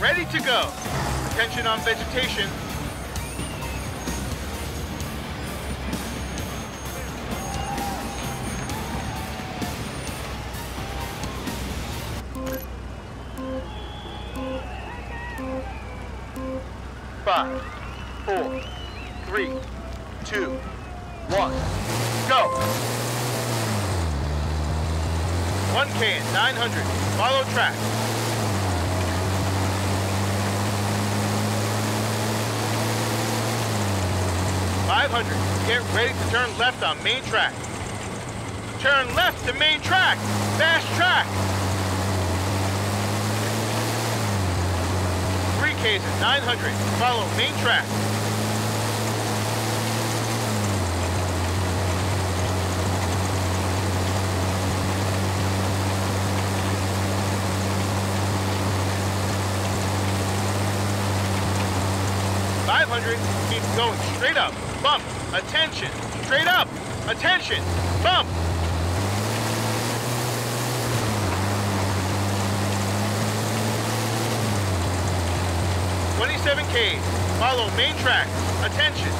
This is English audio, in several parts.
Ready to go. Attention on vegetation. Follow track. $500. Get ready to turn left on main track. Turn left to main track. Fast track. 3Ks at $900. Follow main track. Keep going, straight up, bump, attention, straight up, attention, bump. $27K, follow main track, attention.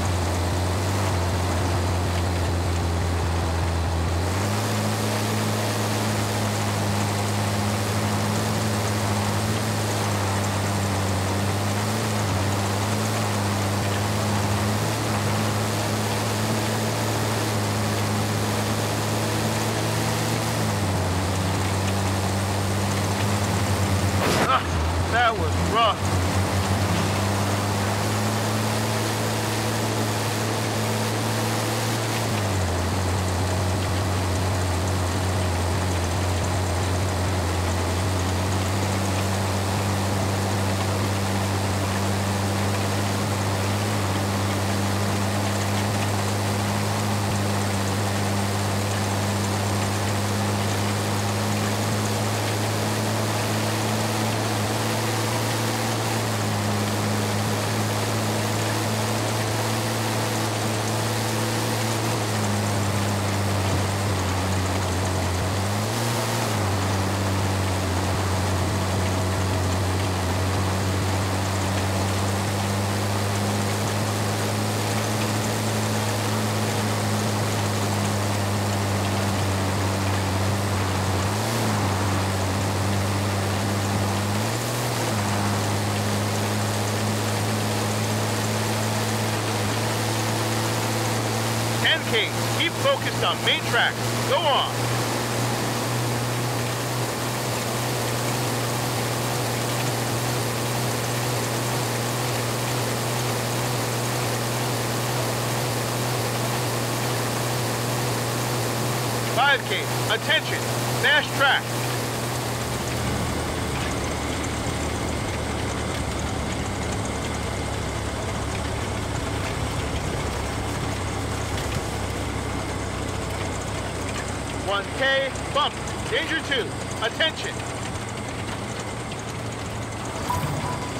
Keep focused on main track. Go on. $5K. Attention. Fast track. $1K, bump, danger 2, attention.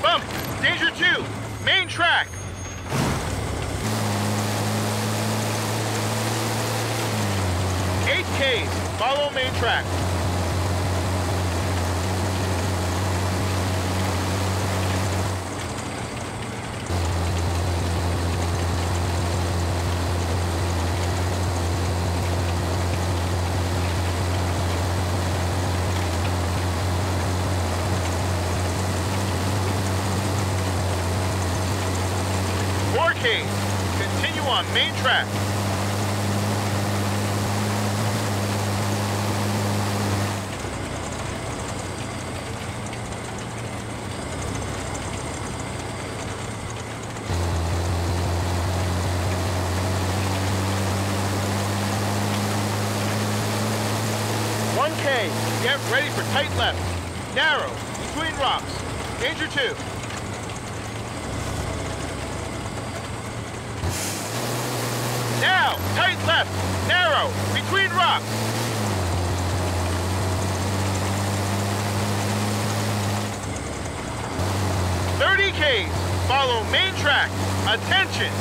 Bump, danger 2, main track. $8Ks, follow main track. Continue on main track. $1K. Get ready for tight left. Narrow, between rocks. Danger 2. Now, tight left, narrow, between rocks. $30Ks, follow main track, attention.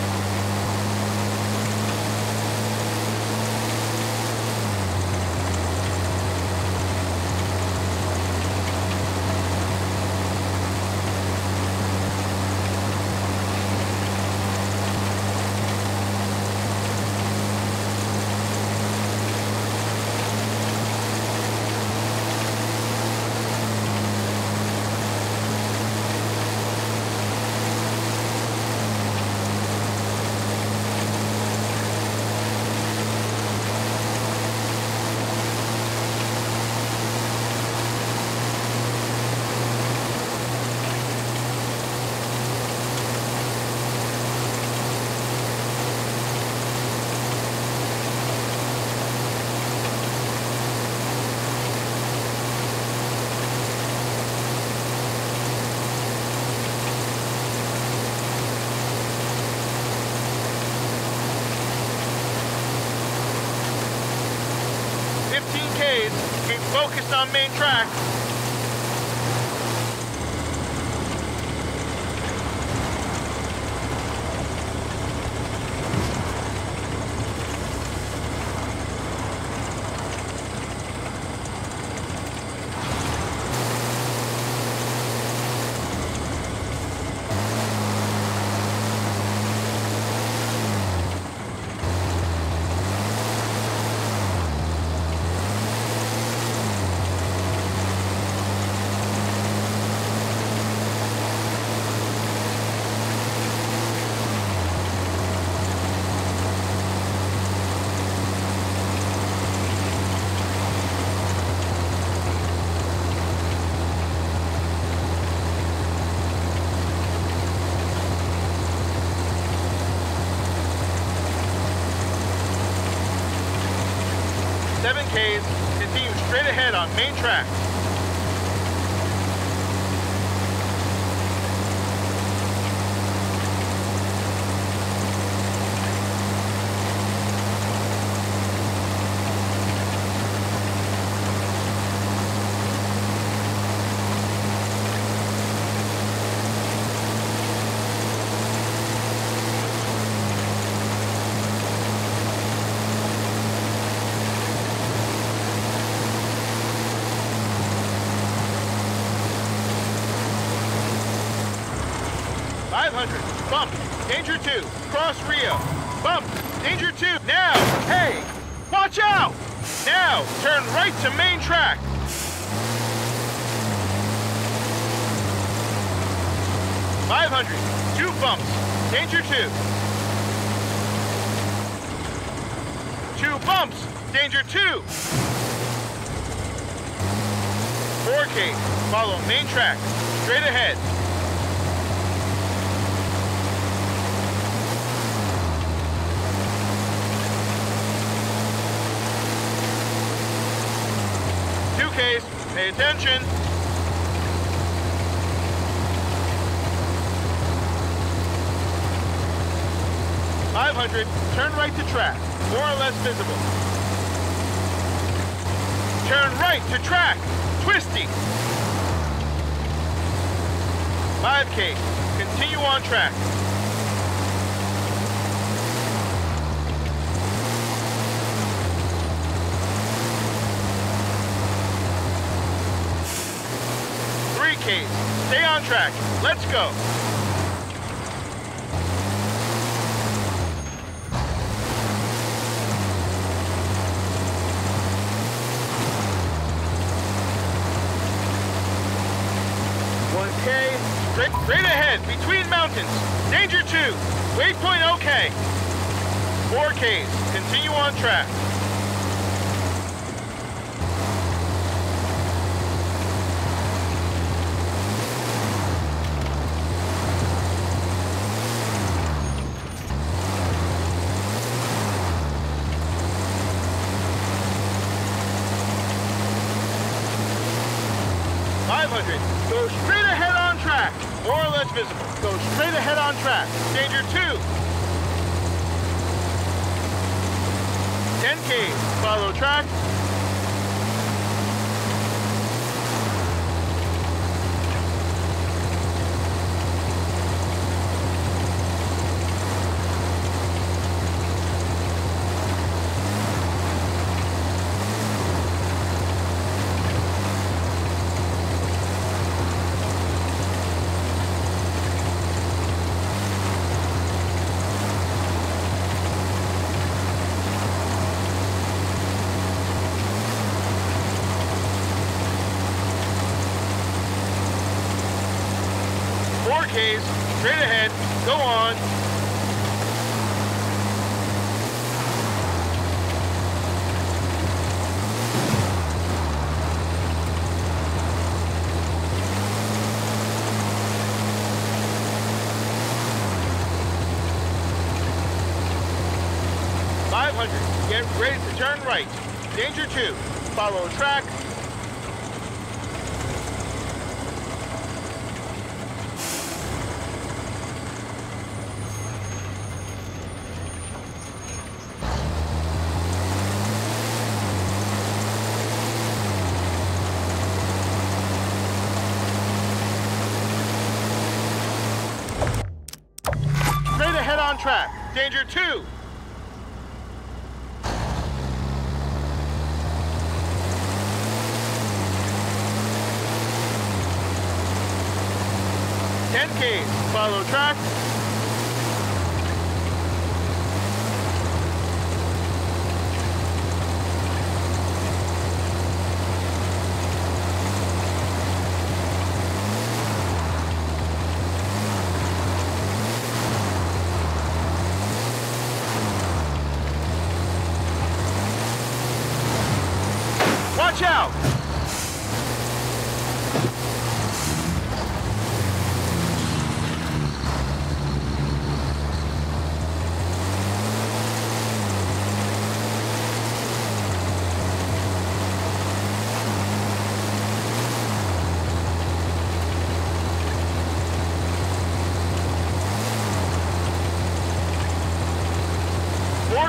Focused on main track. Continue straight ahead on main track. Bump, danger 2, cross Rio. Bump, danger 2, now, hey, watch out! Now, turn right to main track. Two bumps, danger 2. Two bumps, danger 2. 4K, follow main track, straight ahead. Case, pay attention. Turn right to track, more or less visible. Turn right to track, twisty. 5K, continue on track. Stay on track. Let's go. 1K, straight ahead between mountains. Danger 2. Waypoint OK. 4Ks. Continue on track. Go straight ahead on track, more or less visible. Go straight ahead on track, danger 2. 10K, follow track. Straight ahead, go on. Get ready to turn right. Danger 2, follow track. 500, one track. Danger two. Decades, follow track. Watch out!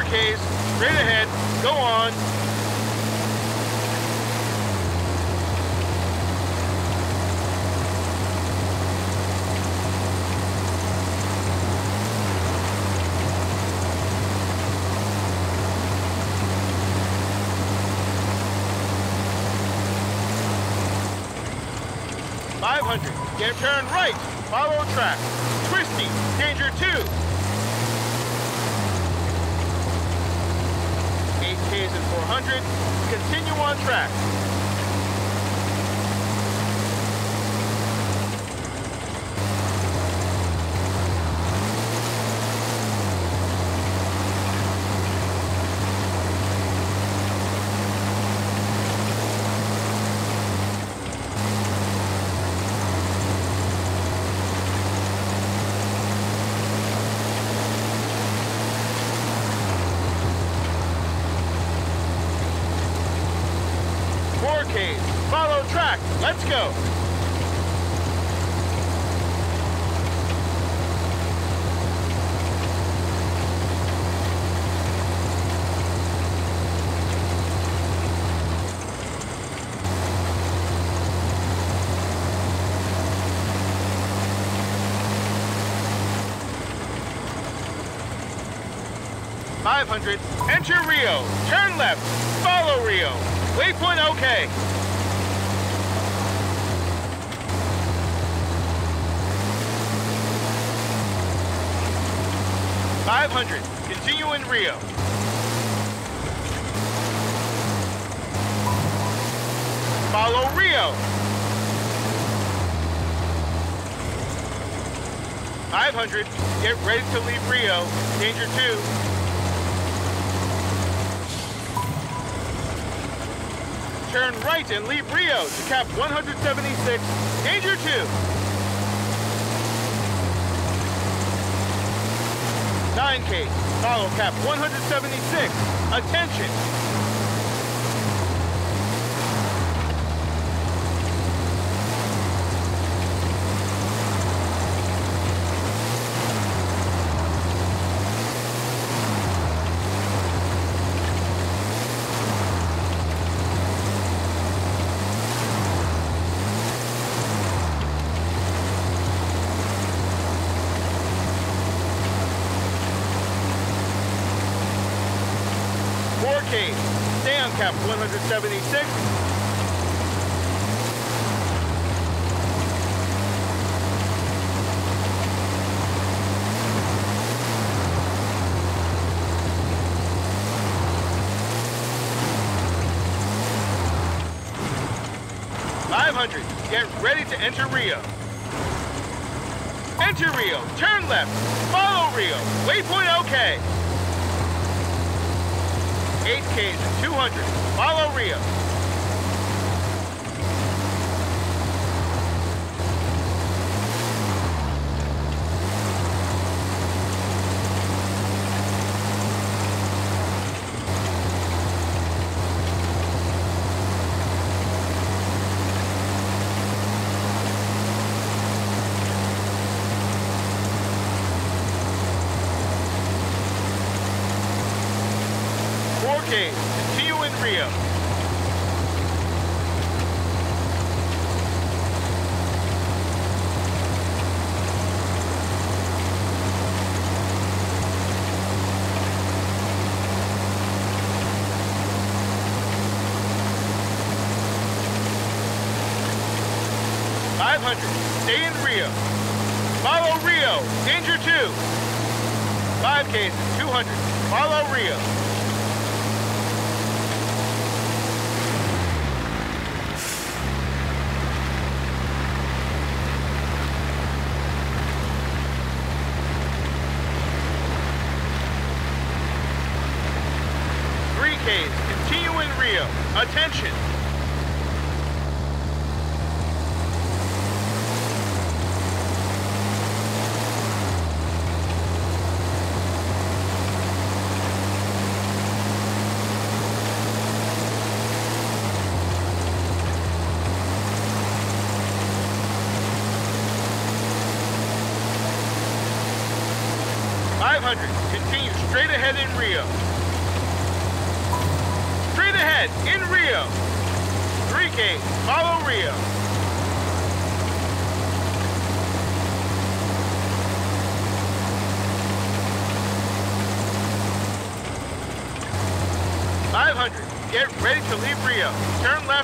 Case, straight ahead, go on. Turn right, follow track, twisty, danger two. 8Ks and 400, continue on track. Follow track. Let's go. $500. Enter Rio. Turn left. Follow Rio. Waypoint okay. $500. Continue in Rio. Follow Rio. $500. Get ready to leave Rio. Danger two. Turn right and leave Rio to cap 176. Danger two. 9K, follow cap 176, attention. Stay on cap 176. $500. Get ready to enter Rio. Enter Rio. Turn left. Follow Rio. Waypoint okay. 8Ks and 200. Follow Rio. Okay, continue in Rio. 500, stay in Rio. Follow Rio, danger 2. 5 cases, 200, follow Rio. Continue in Rio. Attention.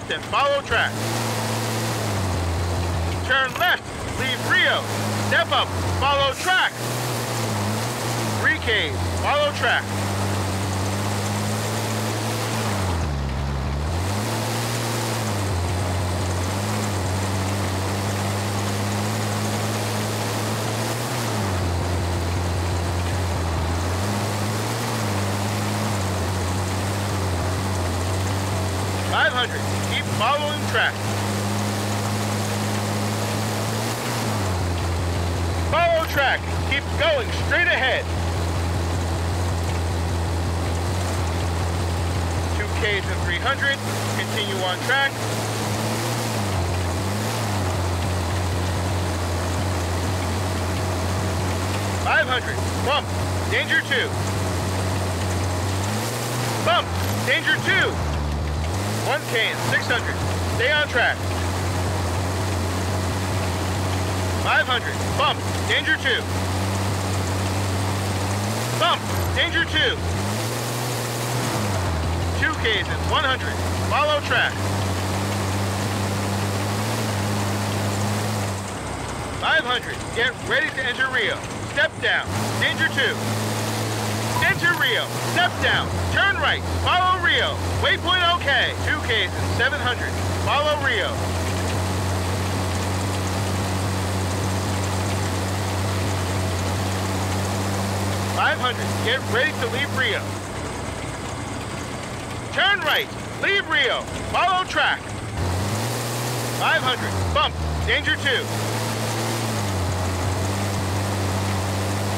And follow track. Turn left, leave Rio. Step up, follow track. 3K, follow track. Get ready to leave Rio. Turn right, leave Rio, follow track. 500, bump, danger 2.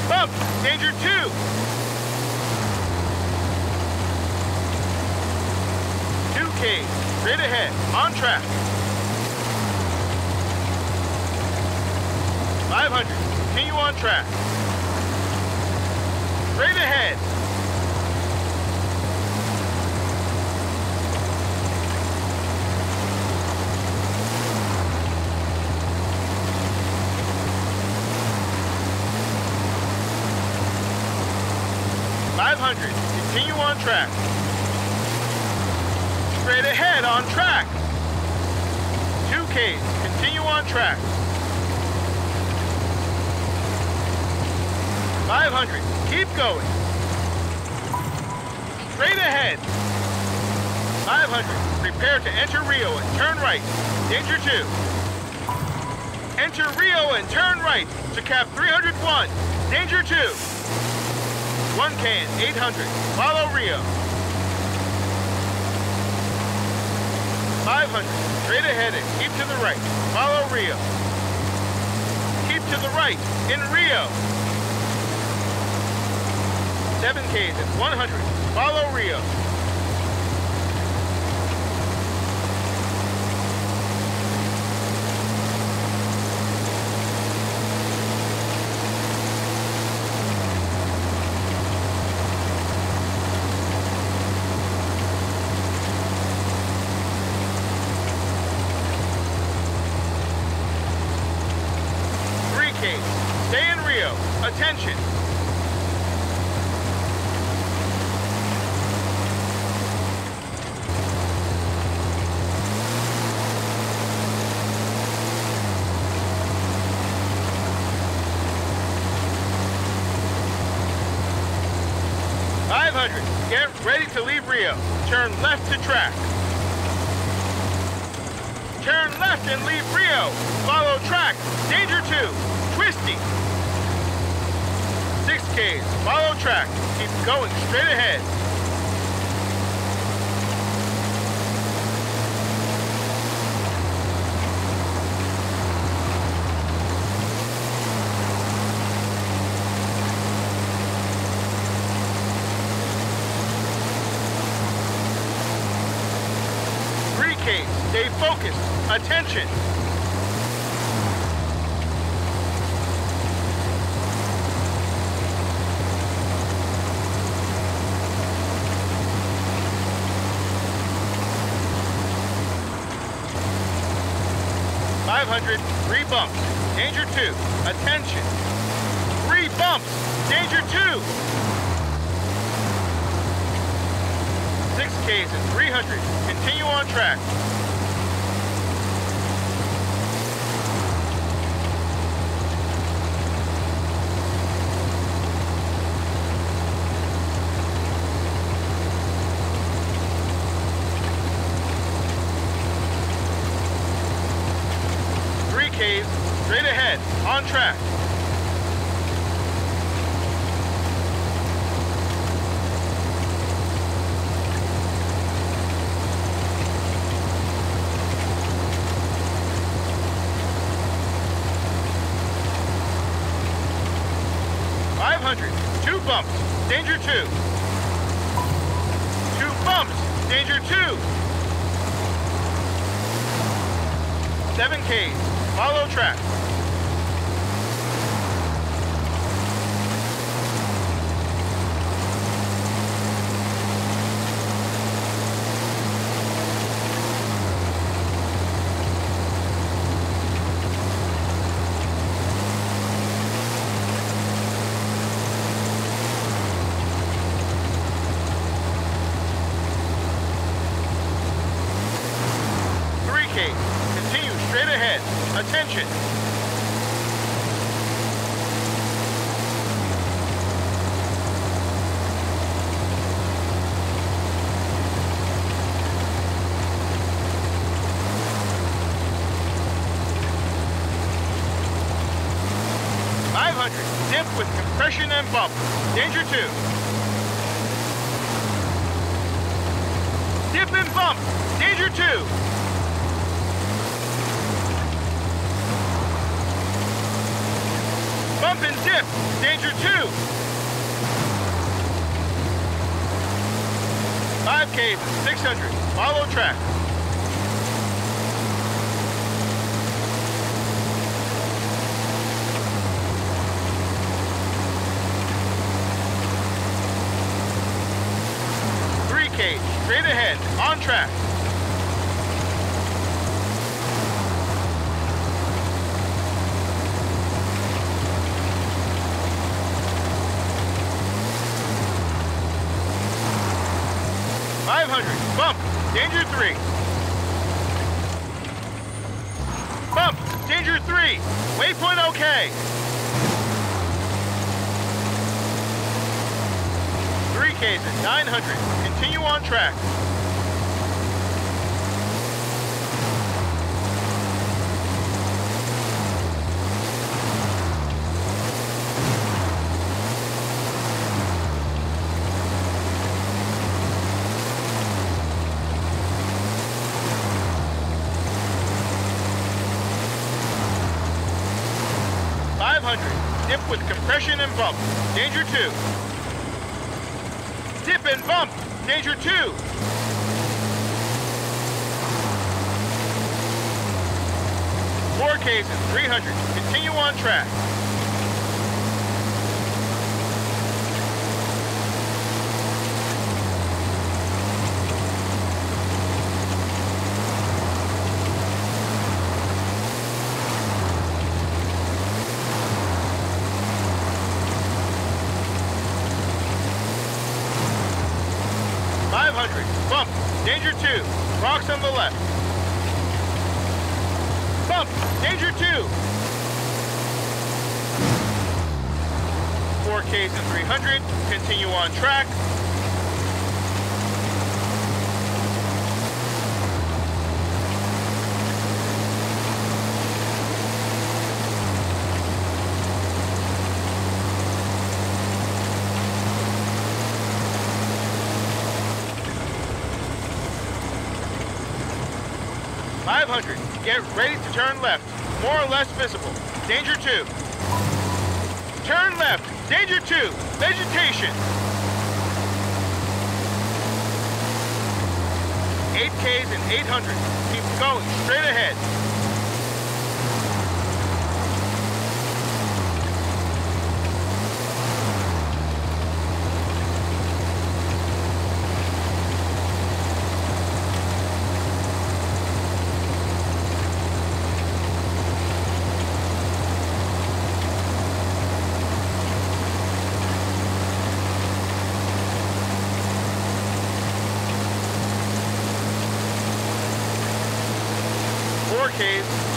Bump, danger 2. Two Ks, straight ahead, on track. 500, continue on track. Straight ahead. 500, continue on track. Straight ahead on track. 2Ks, continue on track. 500. Keep going. Straight ahead. 500. Prepare to enter Rio and turn right. Danger 2. Enter Rio and turn right to cap 301. Danger 2. 1K and 800. Follow Rio. 500. Straight ahead and keep to the right. Follow Rio. Keep to the right in Rio. 7Ks at 100. Follow Rio. 3Ks. Stay in Rio. Attention. 100. Get ready to leave Rio. Turn left to track. Turn left and leave Rio. Follow track. Danger 2. Twisty. 6 Ks. Follow track. Keep going straight ahead. Stay focused. Attention. 500. 3 bumps. Danger 2. Attention. 3 bumps. Danger 2. 6 Ks and 300. Continue on track. Ks, straight ahead, on track. 500, 2 bumps, danger 2. 2 bumps, danger 2. 7 Ks. Follow track. 3 Ks. Straight ahead. Attention. 500. Dip with compression and bump. Danger 2. Dip and bump. Danger 2. 500, danger 2. 5 Ks, 600. Follow track. 3 Ks, straight ahead, on track. 500, bump, danger 3. Bump, danger 3, waypoint okay. 3 Ks at 900, continue on track. 500. Dip with compression and bump. Danger 2. Dip and bump. Danger 2. 4 Ks and 300. Continue on track. 500, bump, danger 2, rocks on the left. Bump, danger 2. 4 Ks and 300, continue on track. 500, get ready to turn left. More or less visible. Danger 2. Turn left. Danger 2. Vegetation. 8Ks and 800. Keep going straight ahead.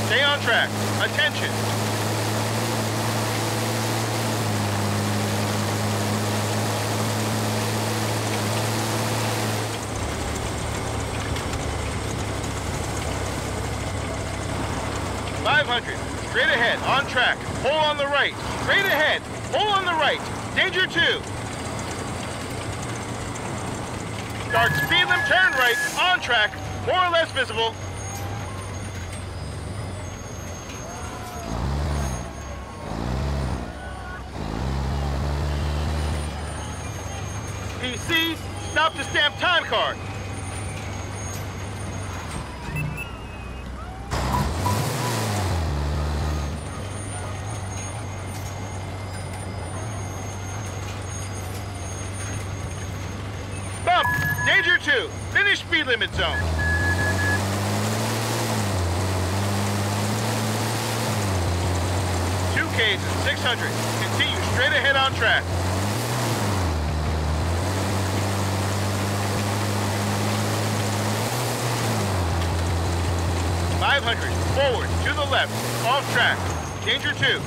Stay on track. Attention. .500. Straight ahead. On track. Pull on the right. Straight ahead. Pull on the right. Danger 2. Start speed limit. Turn right. On track. More or less visible. PC, stop to stamp time card. Bump, danger 2, finish speed limit zone. Two Ks and 600, continue straight ahead on track. Forward, to the left, off track, danger 2.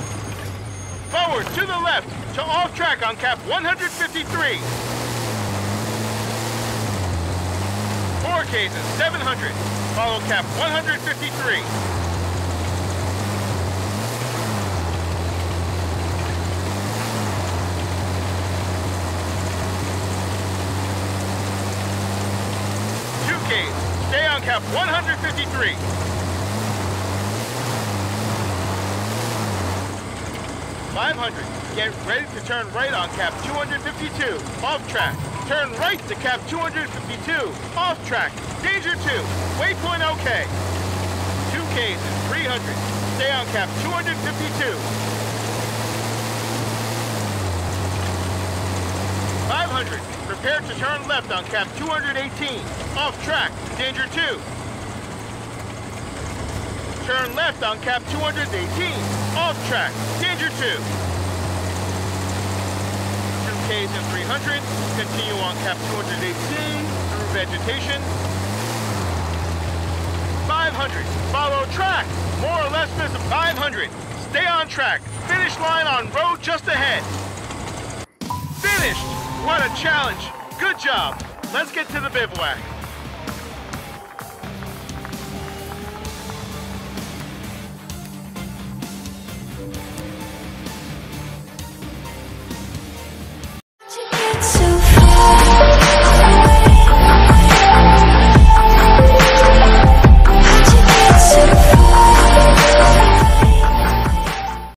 Forward, to the left, to off track on cap 153. 4Ks and 700, follow cap 153. Two Ks, stay on cap 153. 500, get ready to turn right on cap 252, off track. Turn right to cap 252, off track. Danger 2, waypoint OK. 2Ks and 300, stay on cap 252. 500, prepare to turn left on cap 218, off track. Danger 2. Turn left on cap 218, off track, danger 2. 2Ks and 300, continue on cap 218, through vegetation. 500, follow track, more or less visible. 500, stay on track, finish line on road just ahead. Finished, what a challenge, good job. Let's get to the bivouac.